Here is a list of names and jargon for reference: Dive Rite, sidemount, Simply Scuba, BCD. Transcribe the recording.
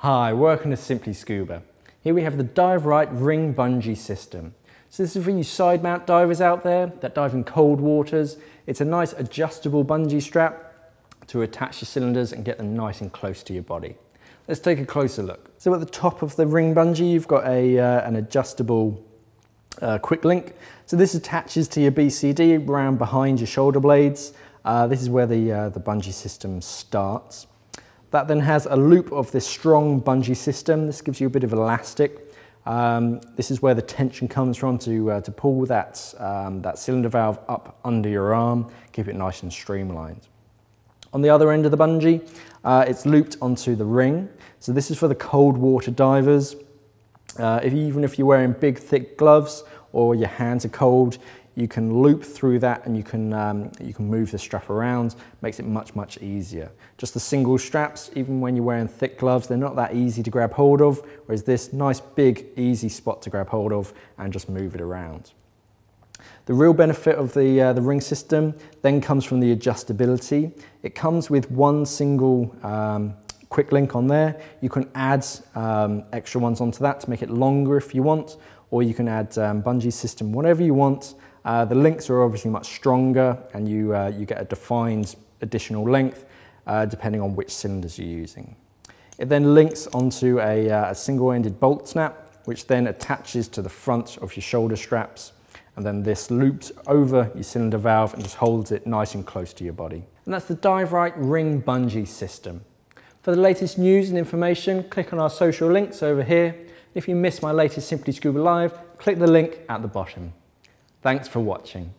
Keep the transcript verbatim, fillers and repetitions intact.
Hi, welcome to Simply Scuba. Here we have the Dive Rite ring bungee system. So this is for you side mount divers out there that dive in cold waters. It's a nice adjustable bungee strap to attach your cylinders and get them nice and close to your body. Let's take a closer look. So at the top of the ring bungee, you've got a, uh, an adjustable uh, quick link. So this attaches to your B C D round behind your shoulder blades. Uh, this is where the, uh, the bungee system starts. That then has a loop of this strong bungee system. This gives you a bit of elastic. Um, this is where the tension comes from to, uh, to pull that, um, that cylinder valve up under your arm, keep it nice and streamlined. On the other end of the bungee, uh, it's looped onto the ring. So this is for the cold water divers. Uh, if, even if you're wearing big thick gloves or your hands are cold, you can loop through that and you can, um, you can move the strap around. Makes it much, much easier. Just the single straps, even when you're wearing thick gloves, they're not that easy to grab hold of, whereas this nice, big, easy spot to grab hold of and just move it around. The real benefit of the, uh, the ring system then comes from the adjustability. It comes with one single um, quick link on there. You can add um, extra ones onto that to make it longer if you want, or you can add um, bungee system, whatever you want. Uh, the links are obviously much stronger and you, uh, you get a defined additional length uh, depending on which cylinders you're using. It then links onto a, uh, a single-ended bolt snap, which then attaches to the front of your shoulder straps. And then this loops over your cylinder valve and just holds it nice and close to your body. And that's the Dive Rite ring bungee system. For the latest news and information, click on our social links over here. If you missed my latest Simply Scuba Live, click the link at the bottom. Thanks for watching.